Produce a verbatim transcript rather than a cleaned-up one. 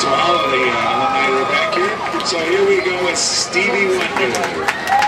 to all the alumni that are back here. So here we go with Stevie Wonder.